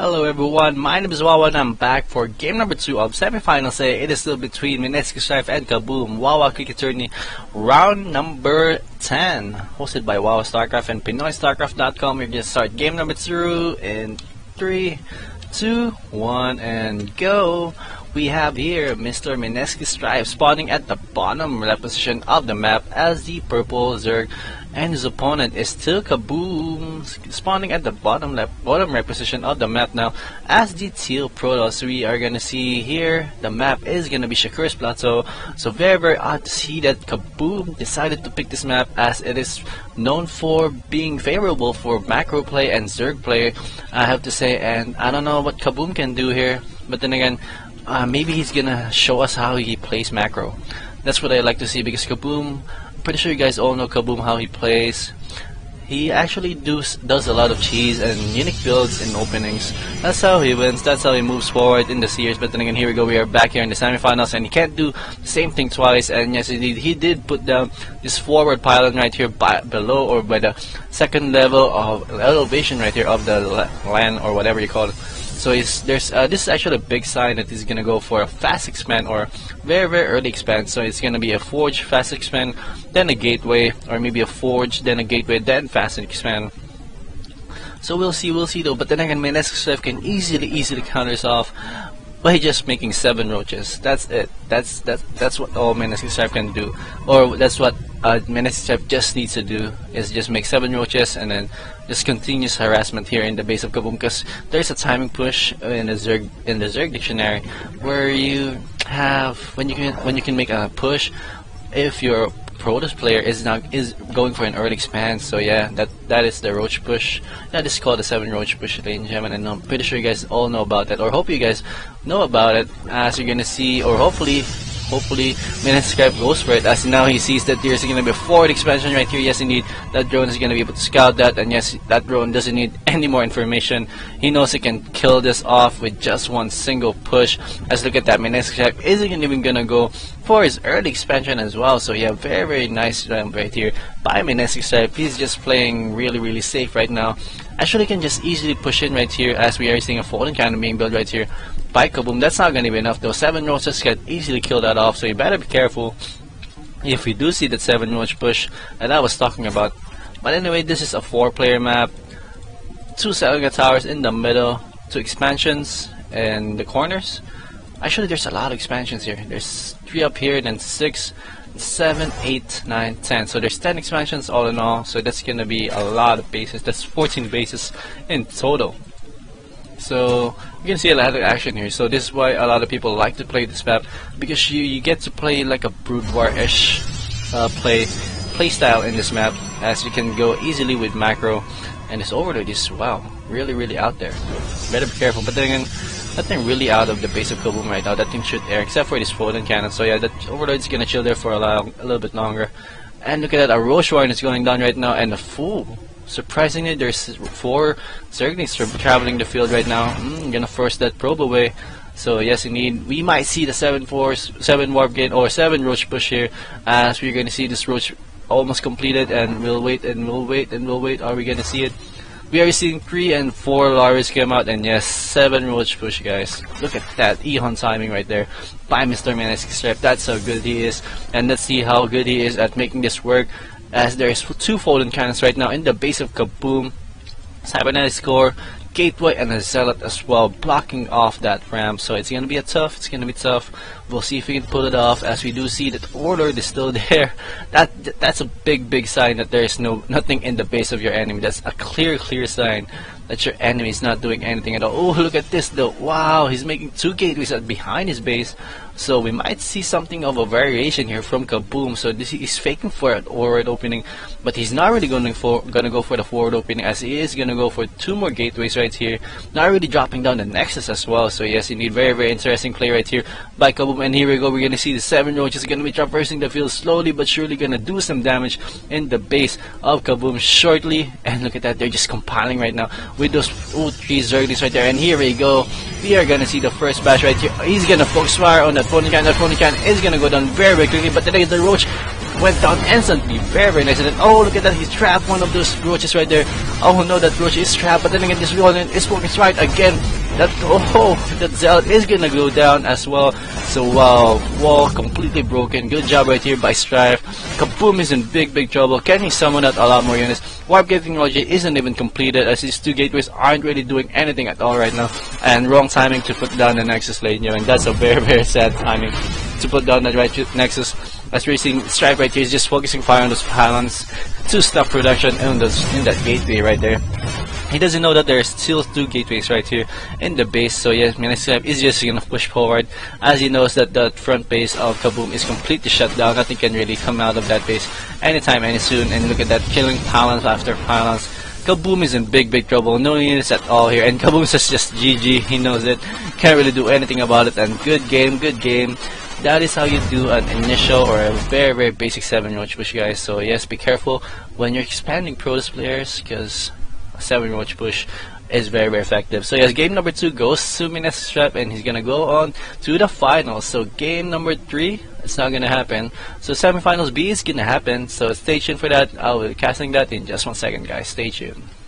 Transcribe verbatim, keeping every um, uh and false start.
Hello everyone, my name is Wawa and I'm back for game number two of semifinals. Today it is still between Mineski Strife and Kaboom, Wawa Quickie Tourney, round number ten, hosted by Wawa StarCraft and Pinoy StarCraft dot com. We're gonna start game number two in three, two, one, and go. We have here Mister Mineski Strife spawning at the bottom left position of the map as the purple Zerg, and his opponent is still Kaboom, spawning at the bottom left bottom right position of the map now as the teal Protoss. We are gonna see here the map is gonna be Shakur's Plateau, so very very odd to see that Kaboom decided to pick this map as it is known for being favorable for macro play and Zerg play, I have to say. And I don't know what Kaboom can do here, but then again uh, maybe he's gonna show us how he plays macro. That's what I like to see, because Kaboom, pretty sure you guys all know Kaboom how he plays. He actually does does a lot of cheese and unique builds in openings. That's how he wins, that's how he moves forward in the series. But then again, here we go, we are back here in the semifinals, and he can't do the same thing twice. And yes indeed, he did put down this forward pylon right here by, below or by the second level of elevation right here of the land or whatever you call it. So he's, there's uh, this is actually a big sign that he's gonna go for a fast expand or very very early expand. So it's gonna be a forge, fast expand, then a gateway, or maybe a forge, then a gateway, then fast expand. So we'll see, we'll see though. But then again, Mineski Strife can easily easily counter us off by just making seven roaches. That's it. That's that's that's what all Mineski Strife can do, or that's what uh, Mineski Strife just needs to do, is just make seven roaches and then just continuous harassment here in the base of Kaboom. Because there's a timing push in the Zerg in the Zerg dictionary where you have when you can when you can make a push if your Protoss player is not is going for an early expand. So yeah, that that is the roach push. That is called the seven roach push, ladies and gentlemen, and I'm pretty sure you guys all know about that, or hope you guys know about it, as you're gonna see, or hopefully hopefully Mineski Strife goes for it, as now he sees that there's gonna be a forward expansion right here. Yes indeed, that drone is gonna be able to scout that, and yes, that drone doesn't need any more information. He knows he can kill this off with just one single push. As look at that, Mineski Strife isn't even gonna go for his early expansion as well. So yeah, very very nice jump right here by Mineski Strife. He's just playing really really safe right now. Actually can just easily push in right here, as we are seeing a fallen cannon being built right here by Kaboom. That's not going to be enough though. Seven roaches can easily kill that off, so you better be careful if we do see that seven roach push that I was talking about. But anyway, this is a four player map, two Seliga towers in the middle, two expansions in the corners. Actually there's a lot of expansions here. There's three up here, then six, seven, eight, nine, ten. So there's ten expansions all in all, so that's gonna be a lot of bases. That's fourteen bases in total. So you can see a lot of action here. So this is why a lot of people like to play this map, because you, you get to play like a Brood War-ish uh, play play style in this map, as you can go easily with macro, and this overload is wow, really really out there. Better be careful. But then again, that thing really out of the base of Kaboom right now. That thing should air, except for this floating cannon. So yeah, that overload is gonna chill there for a, long, a little bit longer. And look at that, a Roche Warren is going down right now, and a fool. Surprisingly, there's four Zerglings traveling the field right now. Mm, gonna force that probe away. So yes indeed, we might see the seven force, seven warp gate, or seven roach push here, as we're gonna see this roach almost completed, and we'll wait and we'll wait and we'll wait. Are we gonna see it? We are seeing three and four Laris come out, and yes, seven roach push, guys. Look at that Ehon timing right there by Mister Mineski Strife. That's how good he is, and let's see how good he is at making this work. As there's two Folding Cannons right now in the base of Kaboom, Cybernetic Score, Gateway, and a Zealot as well, blocking off that ramp. So it's gonna be a tough, it's gonna be tough. We'll see if we can pull it off, as we do see that Order is still there. That that's a big big sign that there is no nothing in the base of your enemy. That's a clear clear sign that your enemy is not doing anything at all. Oh, look at this though! Wow, he's making two gateways behind his base. So we might see something of a variation here from Kaboom. So this is faking for an forward opening, but he's not really going for gonna go for the forward opening, as he is gonna go for two more gateways right here. Not really dropping down the Nexus as well. So yes, indeed, very very interesting play right here by Kaboom. And here we go. We're gonna see the seven roaches gonna be traversing the field slowly but surely, gonna do some damage in the base of Kaboom shortly. And look at that, they're just compiling right now with those three Zerglings right there. And here we go. We are gonna see the first bash right here. He's gonna focus fire on that. That Ponycan, that Ponycan is gonna go down very, very quickly, but then the Roach went down instantly. Very nice. And then, oh, look at that, he's trapped one of those roaches right there. Oh no, that roach is trapped, but then again, this one is working right again. That, oh, that zealot is gonna go down as well. So wow, wall completely broken. Good job right here by Strife. Kaboom is in big big trouble. Can he summon out a lot more units? Warp Gate technology isn't even completed as his two gateways aren't really doing anything at all right now. And wrong timing to put down the Nexus lane, you know, and that's a very very sad timing to put down that right Nexus. As we're seeing, Strife right here is just focusing fire on those pylons to stop production in, those, in that gateway right there. He doesn't know that there's still two gateways right here in the base, so yes, Mineski Strife is just gonna push forward as he knows that the front base of Kaboom is completely shut down. Nothing can really come out of that base anytime any soon, and look at that, killing pylons after pylons. Kaboom is in big big trouble, no units at all here, and Kaboom says just G G, he knows it, can't really do anything about it, and good game, good game. That is how you do an initial or a very very basic seven roach push, guys. So yes, be careful when you're expanding Protoss players, because seven roach push is very very effective. So yes, game number two goes to Mineski Strife, and he's gonna go on to the finals. So game number three, it's not gonna happen. So semifinals B is gonna happen. So stay tuned for that. I'll be casting that in just one second, guys. Stay tuned.